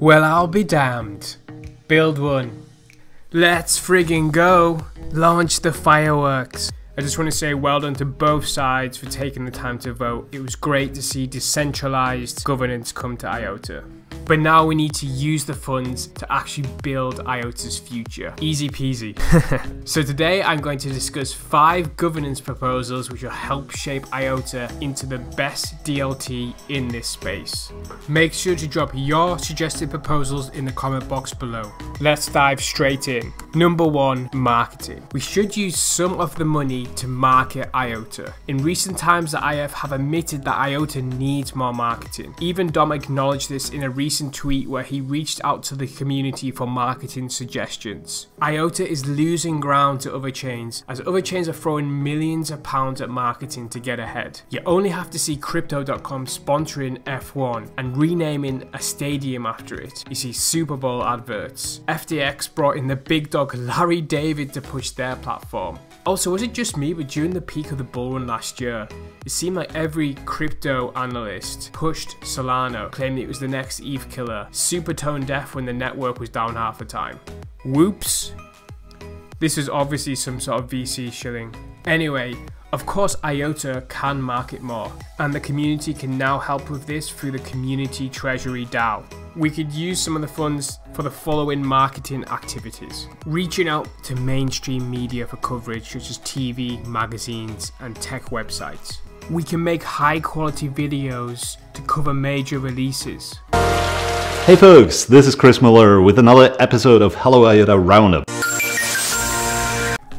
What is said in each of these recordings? Well, I'll be damned. Build one. Let's friggin' go. Launch the fireworks. I just want to say well done to both sides for taking the time to vote. It was great to see decentralized governance come to IOTA. But now we need to use the funds to actually build IOTA's future. Easy peasy. So today I'm going to discuss 5 governance proposals which will help shape IOTA into the best DLT in this space. Make sure to drop your suggested proposals in the comment box below. Let's dive straight in. Number 1, marketing. We should use some of the money to market IOTA. In recent times, the IF have admitted that IOTA needs more marketing. Even Dom acknowledged this in a recent tweet where he reached out to the community for marketing suggestions. IOTA is losing ground to other chains, as other chains are throwing millions of pounds at marketing to get ahead. You only have to see Crypto.com sponsoring F1 and renaming a stadium after it. You see Super Bowl adverts. FTX brought in the big dog Larry David to push their platform. Also, was it just me, but during the peak of the bull run last year, it seemed like every crypto analyst pushed Solana, claiming it was the next ETH killer, super tone deaf when the network was down half the time. Whoops. This is obviously some sort of VC shilling. Anyway, of course IOTA can market more, and the community can now help with this through the Community Treasury DAO. We could use some of the funds for the following marketing activities. Reaching out to mainstream media for coverage such as TV, magazines and tech websites. We can make high quality videos to cover major releases. Hey folks, this is Chris Miller with another episode of Hello Iota Roundup.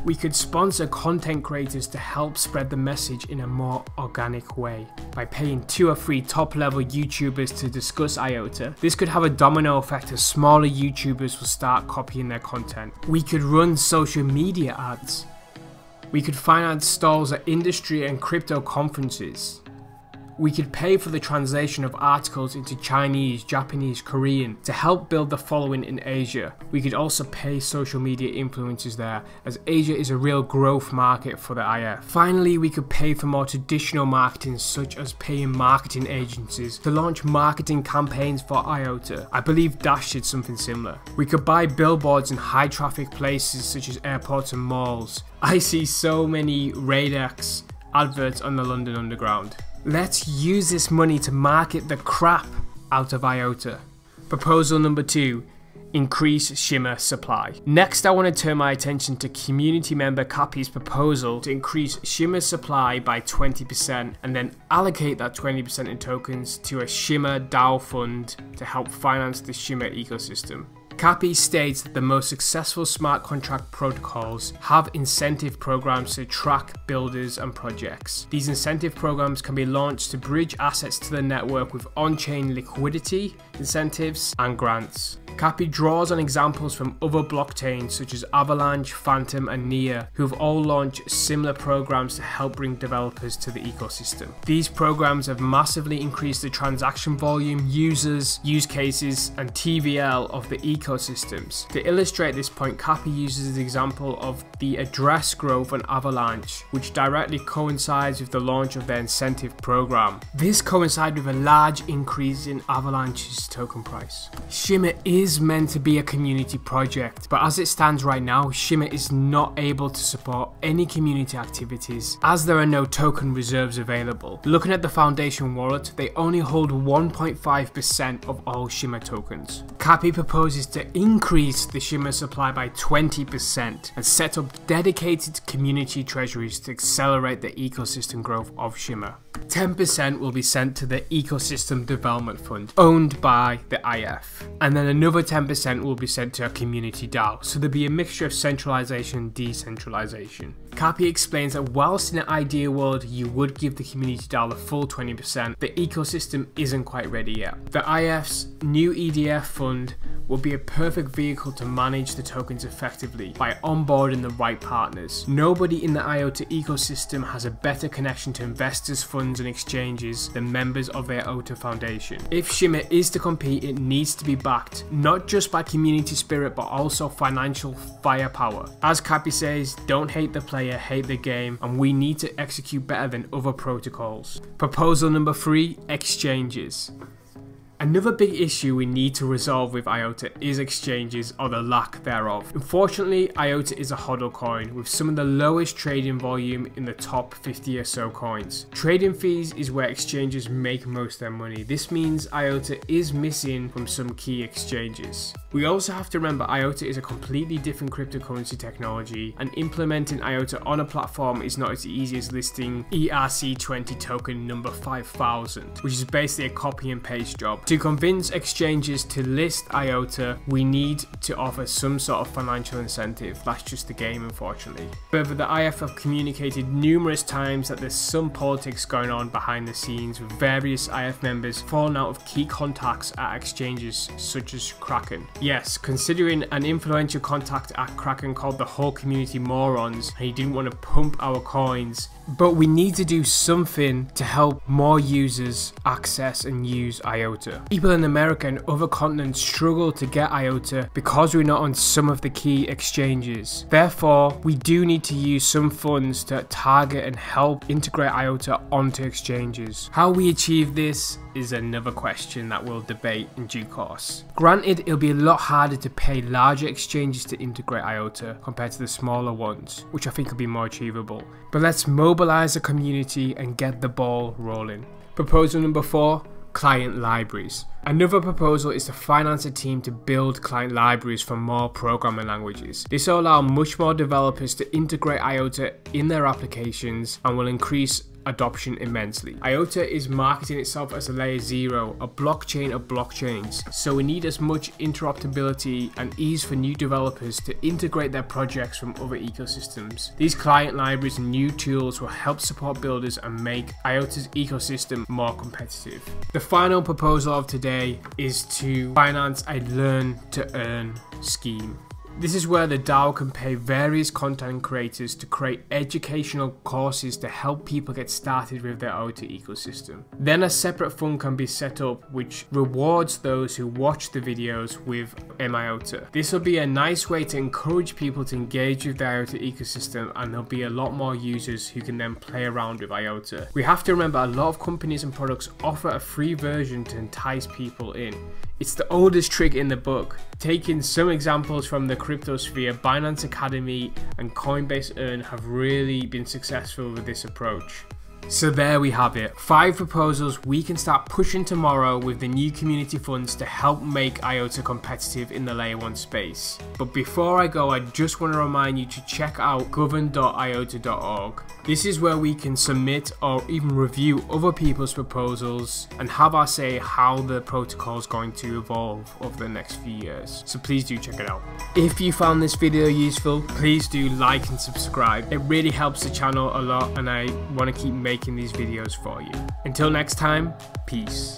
We could sponsor content creators to help spread the message in a more organic way. By paying 2 or 3 top-level YouTubers to discuss IOTA, this could have a domino effect as smaller YouTubers will start copying their content. We could run social media ads. We could finance stalls at industry and crypto conferences. We could pay for the translation of articles into Chinese, Japanese, Korean to help build the following in Asia. We could also pay social media influencers there, as Asia is a real growth market for the IF. Finally, we could pay for more traditional marketing, such as paying marketing agencies to launch marketing campaigns for IOTA. I believe Dash did something similar. We could buy billboards in high traffic places such as airports and malls. I see so many Radex adverts on the London Underground. Let's use this money to market the crap out of IOTA. Proposal number 2, increase Shimmer supply. Next, I want to turn my attention to community member Kapi's proposal to increase Shimmer supply by 20% and then allocate that 20% in tokens to a Shimmer DAO fund to help finance the Shimmer ecosystem. Kapi states that the most successful smart contract protocols have incentive programs to track builders and projects. These incentive programs can be launched to bridge assets to the network with on-chain liquidity, incentives, and grants. Kapi draws on examples from other blockchains such as Avalanche, Phantom and NEAR, who have all launched similar programs to help bring developers to the ecosystem. These programs have massively increased the transaction volume, users, use cases and TVL of the ecosystems. To illustrate this point, Kapi uses the example of the address growth on Avalanche, which directly coincides with the launch of their incentive program. This coincides with a large increase in Avalanche's token price. Shimmer is meant to be a community project, but as it stands right now, Shimmer is not able to support any community activities as there are no token reserves available. Looking at the Foundation wallet, they only hold 1.5% of all Shimmer tokens. Kapi proposes to increase the Shimmer supply by 20% and set up dedicated community treasuries to accelerate the ecosystem growth of Shimmer. 10% will be sent to the Ecosystem Development Fund, owned by the IF, and then another 10% will be sent to a community DAO, so there'll be a mixture of centralization and decentralization. Kapi explains that whilst in an ideal world you would give the community DAO the full 20%, the ecosystem isn't quite ready yet. The IF's new EDF fund will be a perfect vehicle to manage the tokens effectively by onboarding the right partners. Nobody in the IOTA ecosystem has a better connection to investors, funds and exchanges than members of the IOTA Foundation. If Shimmer is to compete, it needs to be backed not just by community spirit but also financial firepower. As Kapi says, don't hate the player, hate the game, and we need to execute better than other protocols. Proposal number 3, exchanges. Another big issue we need to resolve with IOTA is exchanges, or the lack thereof. Unfortunately, IOTA is a HODL coin with some of the lowest trading volume in the top 50 or so coins. Trading fees is where exchanges make most of their money. This means IOTA is missing from some key exchanges. We also have to remember IOTA is a completely different cryptocurrency technology, and implementing IOTA on a platform is not as easy as listing ERC20 token number 5000, which is basically a copy and paste job. To convince exchanges to list IOTA, we need to offer some sort of financial incentive. That's just the game, unfortunately. However, the IF have communicated numerous times that there's some politics going on behind the scenes, with various IF members falling out of key contacts at exchanges such as Kraken. Yes, considering an influential contact at Kraken called the whole community morons, and he didn't want to pump our coins. But we need to do something to help more users access and use IOTA. People in America and other continents struggle to get IOTA because we're not on some of the key exchanges. Therefore, we do need to use some funds to target and help integrate IOTA onto exchanges. How we achieve this is another question that we'll debate in due course. Granted, it'll be a lot harder to pay larger exchanges to integrate IOTA compared to the smaller ones, which I think will be more achievable. But let's mobilize the community and get the ball rolling. Proposal number 4, client libraries. Another proposal is to finance a team to build client libraries for more programming languages. This will allow much more developers to integrate IOTA in their applications and will increase adoption immensely. IOTA is marketing itself as a layer 0, a blockchain of blockchains, so we need as much interoperability and ease for new developers to integrate their projects from other ecosystems. These client libraries and new tools will help support builders and make IOTA's ecosystem more competitive. The final proposal of today is to finance a learn to earn scheme. This is where the DAO can pay various content creators to create educational courses to help people get started with their IOTA ecosystem. Then a separate fund can be set up which rewards those who watch the videos with MIOTA. This will be a nice way to encourage people to engage with the IOTA ecosystem, and there'll be a lot more users who can then play around with IOTA. We have to remember a lot of companies and products offer a free version to entice people in. It's the oldest trick in the book. Taking some examples from the crypto sphere, Binance Academy and Coinbase Earn have really been successful with this approach. So there we have it, 5 proposals we can start pushing tomorrow with the new community funds to help make IOTA competitive in the layer 1 space. But before I go, I just want to remind you to check out govern.iota.org. This is where we can submit or even review other people's proposals and have our say how the protocol is going to evolve over the next few years. So please do check it out. If you found this video useful, please do like and subscribe. It really helps the channel a lot, and I want to keep making these videos for you. Until next time, peace.